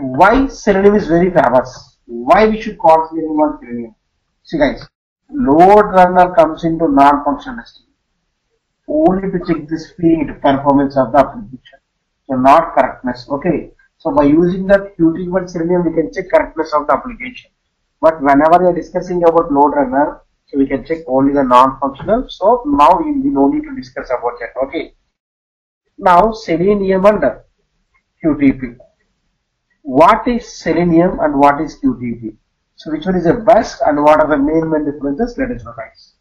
why Selenium is very famous, why we should call Selenium on Selenium. See guys, LoadRunner comes into non-functional testing only to check the speed performance of the application, so not correctness. Okay, so by using that QTP and Selenium we can check correctness of the application, but whenever we are discussing about LoadRunner, so we can check only the non-functional. So now we no need to discuss about that. Okay. Now Selenium and QTP. What is Selenium and what is QTP? So which one is the best and what are the main differences? Let us know guys.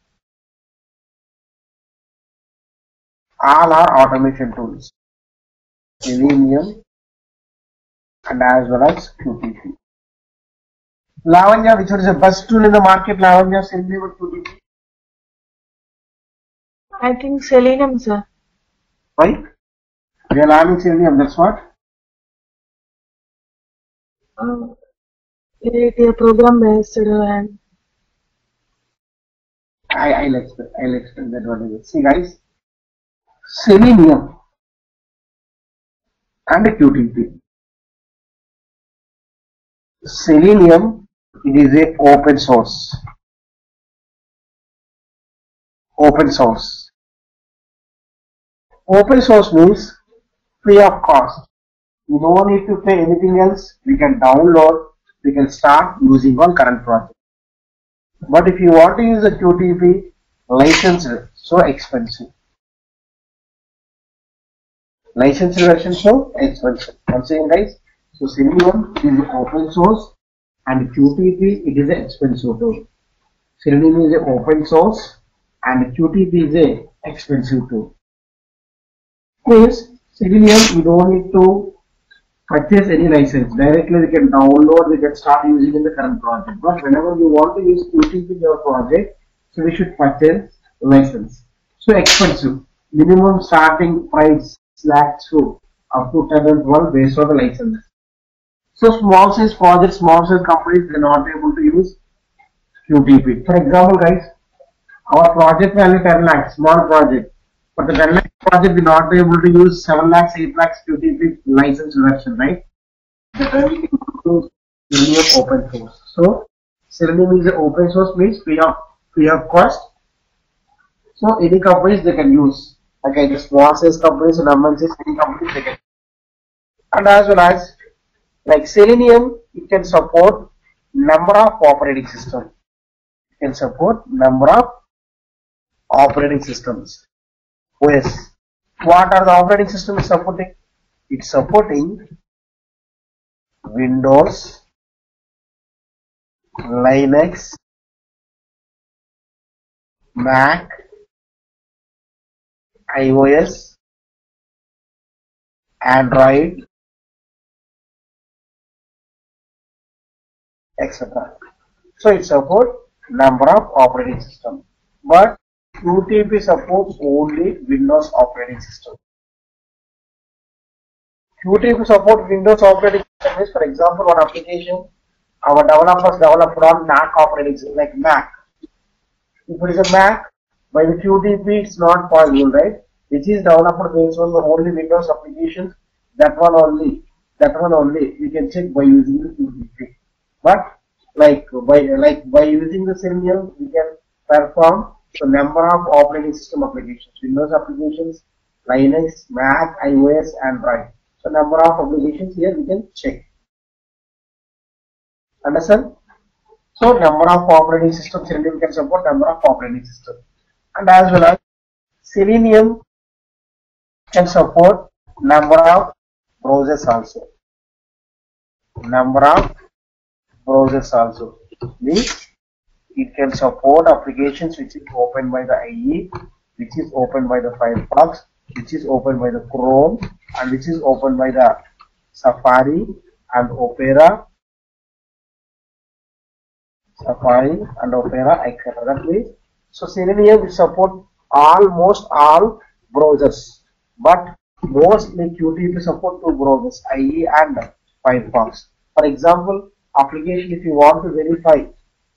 All are automation tools. Selenium and as well as QTP. Lavanya, which one is the best tool in the market? Lavanya, Selenium or QTP? I think Selenium, sir. Why? We are learning Selenium, that's what? It is a program based and I'll explain that one again. See guys, Selenium and QTP. Selenium, it is a open source. Open source. Open source means free of cost. You don't need to pay anything else. We can download, we can start using on current project. But if you want to use the QTP license, so expensive. License version, so expensive. Once again guys, so Selenium is open source and QTP it is an expensive tool. Selenium is an open source and QTP is an expensive tool. Means Selenium you don't need to purchase any license, directly we can download, we can start using in the current project. But whenever you want to use QTP in your project, so we should purchase license. So expensive, minimum starting price / up to 10 and 12 based on the license. So small size projects, small size companies, they are not able to use QTP. For example guys, our project value 10 lakhs, small project. But the 10 lakh project, we are not able to use 7 lakhs, 8 lakhs QTP license reduction, right? Selenium is open source. So Selenium is an open source means free of cost. So any companies they can use. Okay, the small size companies and MNCs, any companies they can use. And as well as like Selenium, it can support number of operating systems. It can support number of operating systems. OS. What are the operating systems supporting? It's supporting Windows, Linux, Mac, iOS, Android, etc. So it supports number of operating systems. But QTP supports only Windows operating system. QTP supports Windows operating system is, for example, one application our developers developed on Mac operating system, like Mac. If it is a Mac, by the QTP it's not possible, right? Which is developed based on the only Windows applications, that one only we can check by using the QTP. But by using the Selenium we can perform so number of operating system applications, Windows applications, Linux, Mac, iOS, Android. So number of applications here we can check. Understand? So number of operating systems, Selenium can support number of operating systems. And as well as Selenium can support number of browsers also. Number of browsers also. Means it can support applications which is opened by the IE, which is opened by the Firefox, which is opened by the Chrome, and which is opened by the Safari and Opera, etc. That means, so Selenium will support almost all browsers, but mostly QTP support 2 browsers, IE and Firefox. For example, application if you want to verify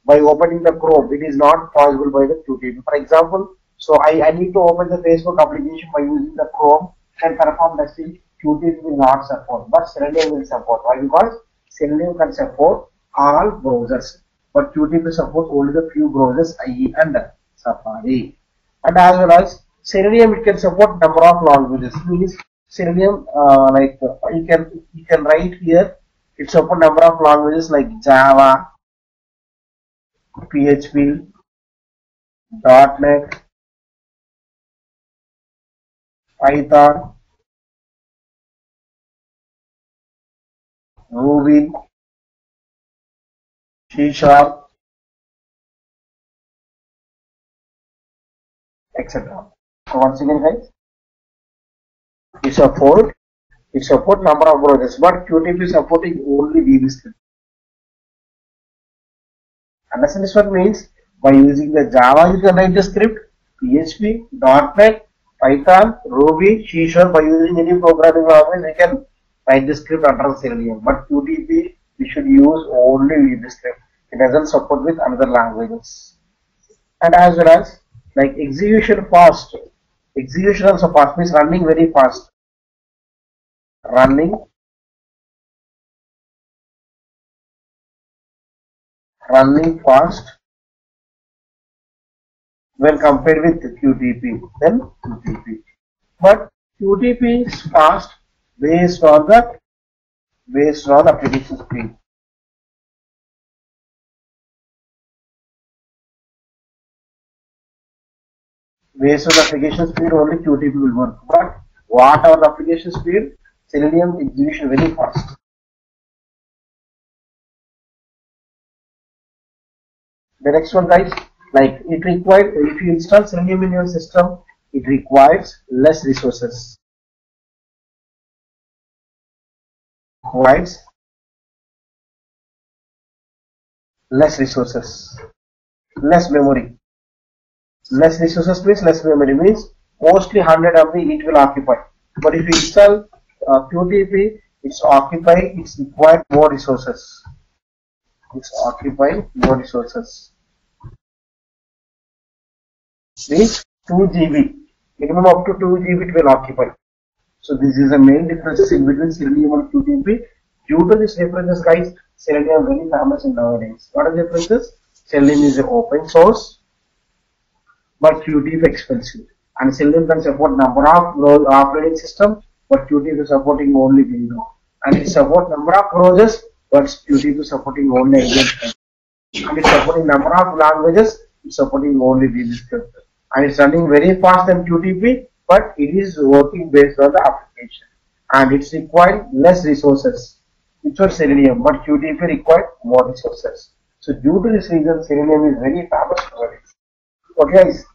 by opening the Chrome, it is not possible by the QTP. For example, so I need to open the Facebook application by using the Chrome and perform testing. QTP will not support, but Selenium will support. Why? Because Selenium can support all browsers, but QTP supports only the few browsers, IE and Safari. And as well as Selenium, it can support number of languages. Means Selenium, you can write here, it supports number of languages like Java, PHP, .NET, Python, Ruby, C#, etc. So once again, guys, it support number of browsers, but QTP is supporting only VB script. Understand this one means by using the Java you can write the script, PHP, .NET, Python, Ruby, C#. By using any programming language, we can write the script under Selenium. But QTP we should use only VB script. It doesn't support with another languages. And as well as like execution fast. Execution also fast means running very fast. Running fast when compared with QTP. But QTP is fast based on application speed. Based on the application speed only QTP will work. But what are the application speed? Selenium execution very fast. The next one, guys, like it requires, if you install Selenium in your system, it requires less resources. Less memory. Less resources means less memory, means mostly 100 MB it will occupy. But if you install QTP, it's required more resources. Means 2 GB. Minimum up to 2 GB it will occupy. So this is the main difference in between Selenium and QTP. Due to these differences, guys, Selenium is very famous in nowadays. What are the differences? Selenium is an open source, but QTP expensive. And Selenium can support number of operating systems, but QTP is supporting only Windows. And it supports number of browsers, but QTP is supporting only Linux. And it's supporting number of languages, it's supporting only Windows. And it's running very fast than QTP, but it is working based on the application. And it's required less resources, which was Selenium, but QTP required more resources. So due to this reason, Selenium is very famous for it. Okay, guys.